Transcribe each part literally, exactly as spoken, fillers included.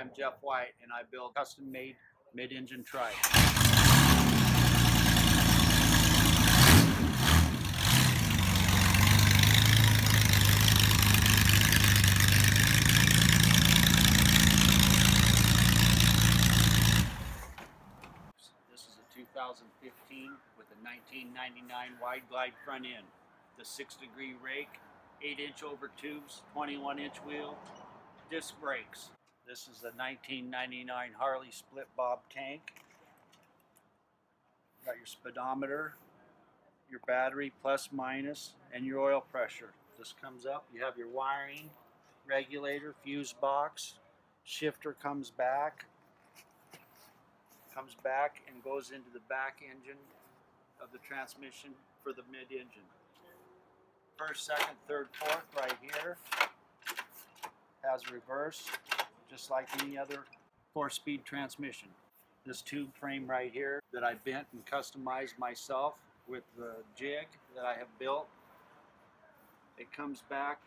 Hi, I'm Jeff White, and I build custom-made mid-engine trike. This is a two thousand fifteen with a nineteen ninety-nine Wide Glide front end, the six-degree rake, eight-inch over tubes, twenty-one-inch wheel, disc brakes. This is the nineteen ninety-nine Harley Split Bob tank. Got your speedometer, your battery plus minus, and your oil pressure. This comes up, you have your wiring, regulator, fuse box, shifter comes back, comes back and goes into the back engine of the transmission for the mid-engine. First, second, third, fourth right here has reverse, just like any other four-speed transmission. This tube frame right here that I bent and customized myself with the jig that I have built. It comes back,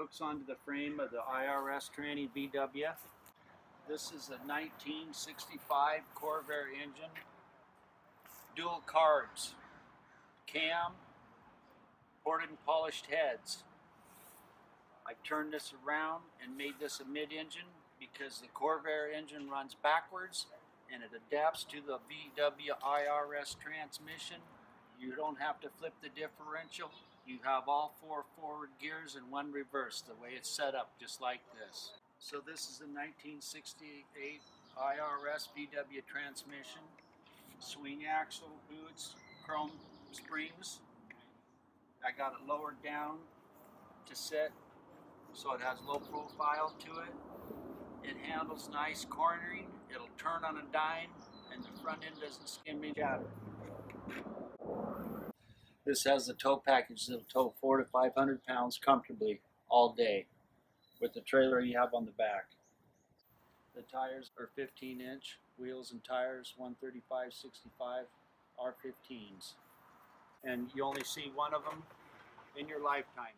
hooks onto the frame of the I R S Tranny V W. This is a nineteen sixty-five Corvair engine, dual carbs, cam, ported and polished heads. I turned this around and made this a mid-engine because the Corvair engine runs backwards and it adapts to the V W I R S transmission. You don't have to flip the differential. You have all four forward gears and one reverse, the way it's set up, just like this. So this is the nineteen sixty-eight I R S V W transmission, swing axle, hoods, chrome springs. I got it lowered down to sit, so it has low profile to it. It handles nice cornering. It'll turn on a dime, and the front end doesn't skim me out. This has the tow package that'll tow four to five hundred pounds comfortably all day, with the trailer you have on the back. The tires are fifteen inch wheels and tires, one thirty-five sixty-five R fifteens, and you only see one of them in your lifetime.